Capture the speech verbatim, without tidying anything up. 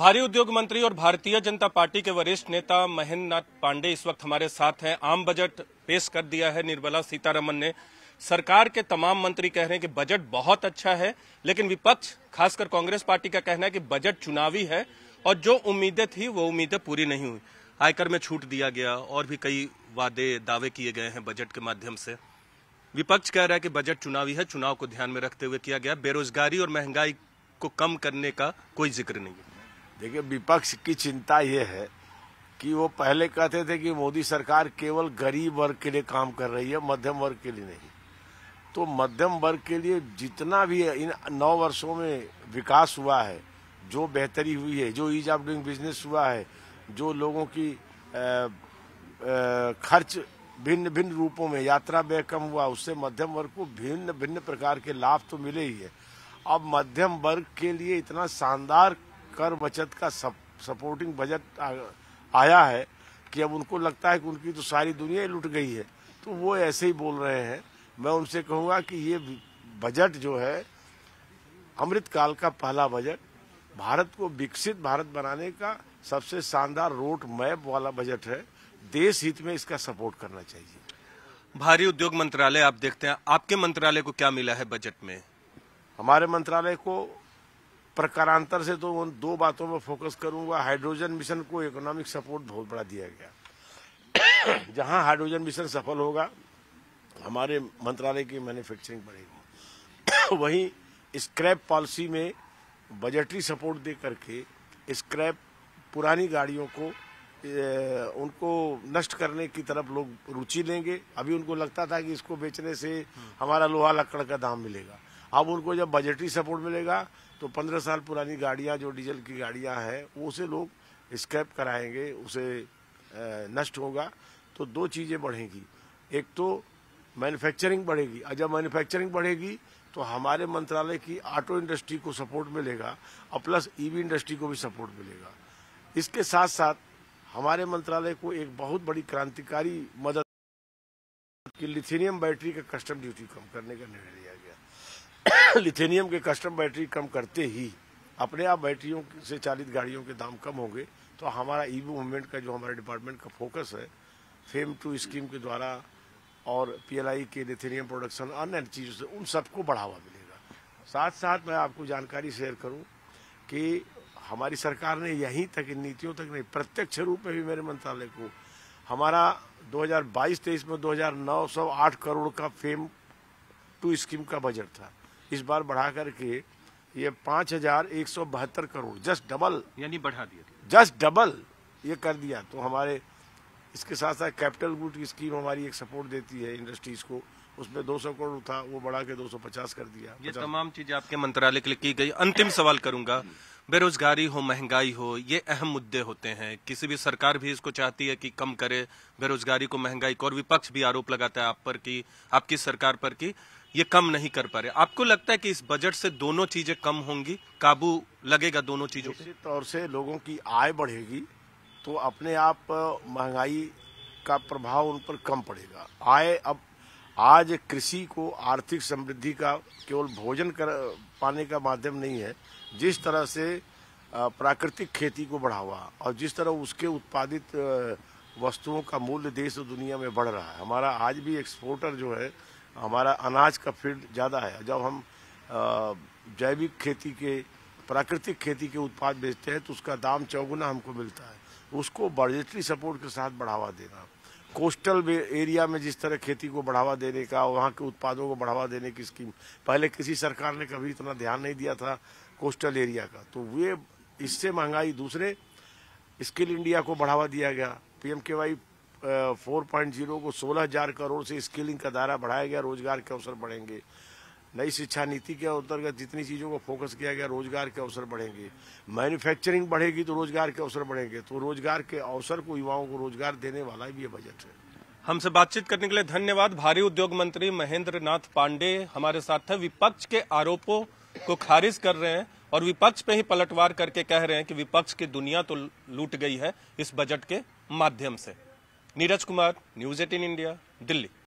भारी उद्योग मंत्री और भारतीय जनता पार्टी के वरिष्ठ नेता महेंद्र नाथ पांडे इस वक्त हमारे साथ हैं। आम बजट पेश कर दिया है निर्मला सीतारमण ने। सरकार के तमाम मंत्री कह रहे हैं कि बजट बहुत अच्छा है, लेकिन विपक्ष खासकर कांग्रेस पार्टी का कहना है कि बजट चुनावी है और जो उम्मीदें थी वो उम्मीदें पूरी नहीं हुई। आयकर में छूट दिया गया और भी कई वादे दावे किए गए हैं बजट के माध्यम से। विपक्ष कह रहा है कि बजट चुनावी है, चुनाव को ध्यान में रखते हुए किया गया। बेरोजगारी और महंगाई को कम करने का कोई जिक्र नहीं। देखिए, विपक्ष की चिंता ये है कि वो पहले कहते थे कि मोदी सरकार केवल गरीब वर्ग के लिए काम कर रही है, मध्यम वर्ग के लिए नहीं। तो मध्यम वर्ग के लिए जितना भी इन नौ वर्षों में विकास हुआ है, जो बेहतरी हुई है, जो ईज ऑफ डूइंग बिजनेस हुआ है, जो लोगों की आ, आ, खर्च भिन्न भिन्न रूपों में, यात्रा व्यय कम हुआ, उससे मध्यम वर्ग को भिन्न भिन्न प्रकार के लाभ तो मिले ही है। अब मध्यम वर्ग के लिए इतना शानदार कर बचत का सप, सपोर्टिंग बजट आ, आया है कि अब उनको लगता है कि उनकी तो सारी दुनिया लुट गई है। तो वो ऐसे ही बोल रहे हैं। मैं उनसे कहूँगा कि ये बजट जो है अमृतकाल का पहला बजट, भारत को विकसित भारत बनाने का सबसे शानदार रोड मैप वाला बजट है। देश हित में इसका सपोर्ट करना चाहिए। भारी उद्योग मंत्रालय आप देखते हैं, आपके मंत्रालय को क्या मिला है बजट में? हमारे मंत्रालय को प्रकारांतर से तो उन दो बातों में फोकस करूंगा। हाइड्रोजन मिशन को इकोनॉमिक सपोर्ट बहुत बड़ा दिया गया। जहां हाइड्रोजन मिशन सफल होगा, हमारे मंत्रालय की मैन्युफैक्चरिंग बढ़ेगी। वहीं स्क्रैप पॉलिसी में बजटरी सपोर्ट दे करके स्क्रैप, पुरानी गाड़ियों को ए, उनको नष्ट करने की तरफ लोग रुचि लेंगे। अभी उनको लगता था कि इसको बेचने से हमारा लोहा लकड़ का दाम मिलेगा। अब उनको जब बजटरी सपोर्ट मिलेगा तो पंद्रह साल पुरानी गाड़ियां, जो डीजल की गाड़ियां हैं, उसे लोग स्क्रैप कराएंगे, उसे नष्ट होगा। तो दो चीज़ें बढ़ेंगी, एक तो मैन्युफैक्चरिंग बढ़ेगी, और जब मैन्युफैक्चरिंग बढ़ेगी तो हमारे मंत्रालय की ऑटो इंडस्ट्री को सपोर्ट मिलेगा और प्लस ईवी इंडस्ट्री को भी सपोर्ट मिलेगा। इसके साथ साथ हमारे मंत्रालय को एक बहुत बड़ी क्रांतिकारी मदद कि लिथिनियम बैटरी का कस्टम ड्यूटी कम करने का निर्णय लिया गया। लिथिनियम के कस्टम बैटरी कम करते ही अपने आप बैटरियों से चालित गाड़ियों के दाम कम होंगे। तो हमारा ईवी मूवमेंट का जो हमारे डिपार्टमेंट का फोकस है, फेम टू स्कीम के द्वारा और पीएलआई के लिथिनियम प्रोडक्शन, अन्य चीज़ों से, उन सबको बढ़ावा मिलेगा। साथ साथ मैं आपको जानकारी शेयर करूं कि हमारी सरकार ने यहीं तक, इन नीतियों तक नहीं, प्रत्यक्ष रूप में भी मेरे मंत्रालय को हमारा दो हज़ार बाईस तेईस में दो हज़ार नौ सौ आठ करोड़ का फेम टू स्कीम का बजट था। इस बार बढ़ा करके ये पाँच हज़ार एक सौ बहत्तर करोड़, जस्ट डबल, यानी बढ़ा दिया, जस्ट डबल ये कर दिया। तो हमारे इसके साथ साथ कैपिटल गुड की स्कीम हमारी एक सपोर्ट देती है इंडस्ट्रीज को, उसमें दो सौ करोड़ था, वो बढ़ा के दो सौ पचास कर दिया। ये तमाम चीजें आपके मंत्रालय के लिए की गई। अंतिम सवाल करूंगा, बेरोजगारी हो, महंगाई हो, ये अहम मुद्दे होते हैं। किसी भी सरकार भी इसको चाहती है कि कम करे बेरोजगारी को, महंगाई को, और विपक्ष भी आरोप लगाता है आप पर कि आपकी सरकार पर कि ये कम नहीं कर पा रहे। आपको लगता है कि इस बजट से दोनों चीजें कम होंगी, काबू लगेगा दोनों चीजों पर? निश्चित तौर से लोगों की आय बढ़ेगी तो अपने आप महंगाई का प्रभाव उन पर कम पड़ेगा। आए अब आज कृषि को आर्थिक समृद्धि का केवल भोजन कर पाने का माध्यम नहीं है। जिस तरह से प्राकृतिक खेती को बढ़ावा और जिस तरह उसके उत्पादित वस्तुओं का मूल्य देश और दुनिया में बढ़ रहा है, हमारा आज भी एक्सपोर्टर जो है, हमारा अनाज का फील्ड ज़्यादा है। जब हम जैविक खेती के, प्राकृतिक खेती के उत्पाद बेचते हैं तो उसका दाम चौगुना हमको मिलता है। उसको बजटरी सपोर्ट के साथ बढ़ावा देना, कोस्टल एरिया में जिस तरह खेती को बढ़ावा देने का, वहाँ के उत्पादों को बढ़ावा देने की स्कीम, पहले किसी सरकार ने कभी इतना ध्यान नहीं दिया था कोस्टल एरिया का। तो वे इससे महंगाई, दूसरे स्किल इंडिया को बढ़ावा दिया गया, पीएम के वाई चार पॉइंट ज़ीरो को सोलह हजार करोड़ से स्किलिंग का दायरा बढ़ाया गया, रोजगार के अवसर बढ़ेंगे। नई शिक्षा नीति के अंतर्गत जितनी चीज़ों को फोकस किया गया, रोजगार के अवसर बढ़ेंगे। मैन्युफैक्चरिंग बढ़ेगी तो रोजगार के अवसर बढ़ेंगे। तो रोजगार के अवसर को, युवाओं को रोजगार देने वाला भी ये बजट है। हमसे बातचीत करने के लिए धन्यवाद। भारी उद्योग मंत्री महेंद्र नाथ पांडे हमारे साथ थे। विपक्ष के आरोपों को खारिज कर रहे हैं और विपक्ष पे ही पलटवार करके कह रहे हैं कि विपक्ष की दुनिया तो लूट गई है इस बजट के माध्यम से। नीरज कुमार, न्यूज़ अठारह इंडिया, दिल्ली।